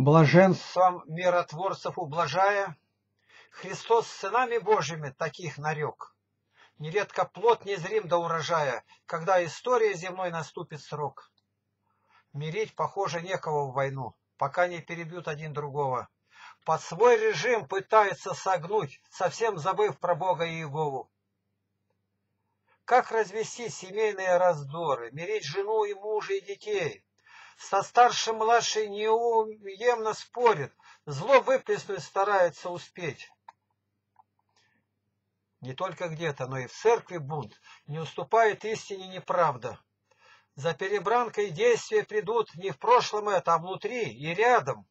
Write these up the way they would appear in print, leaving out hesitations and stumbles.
Блаженством миротворцев ублажая, Христос сынами Божьими таких нарек. Нередко плод незрим до урожая, когда история земной наступит срок. Мирить, похоже, некого в войну, пока не перебьют один другого. Под свой режим пытаются согнуть, совсем забыв про Бога и Иегову. Как развести семейные раздоры, мирить жену и мужа и детей? Со старшим младший неуемно спорит, зло выплеснуть старается успеть. Не только где-то, но и в церкви бунт, не уступает истине неправда. За перебранкой действия придут не в прошлом это, а внутри и рядом.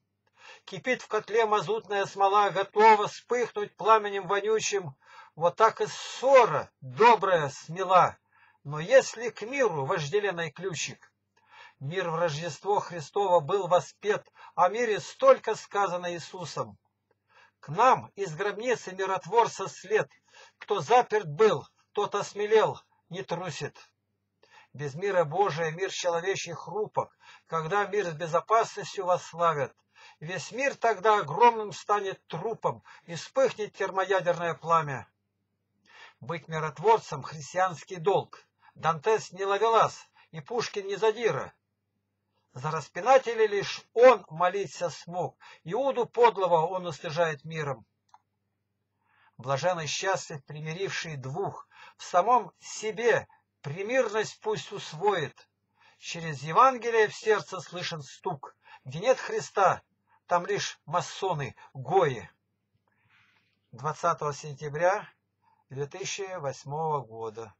Кипит в котле мазутная смола, готова вспыхнуть пламенем вонючим. Вот так и ссора добрая смела, но если к миру вожделенный ключик. Мир в Рождество Христово был воспет, о мире столько сказано Иисусом. К нам из гробницы миротворца след, кто заперт был, тот осмелел, не трусит. Без мира Божия мир человечий хрупок, когда мир с безопасностью восславят. Весь мир тогда огромным станет трупом, и вспыхнет термоядерное пламя. Быть миротворцем — христианский долг. Дантес не ловелас, и Пушкин не задира. За распинателя лишь он молиться смог, Иуду подлого он устыжает миром. Блажен и счастлив примиривший двух, в самом себе примирность пусть усвоит. Через Евангелие в сердце слышен стук, где нет Христа, там лишь масоны, гои. 20 сентября 2008 года.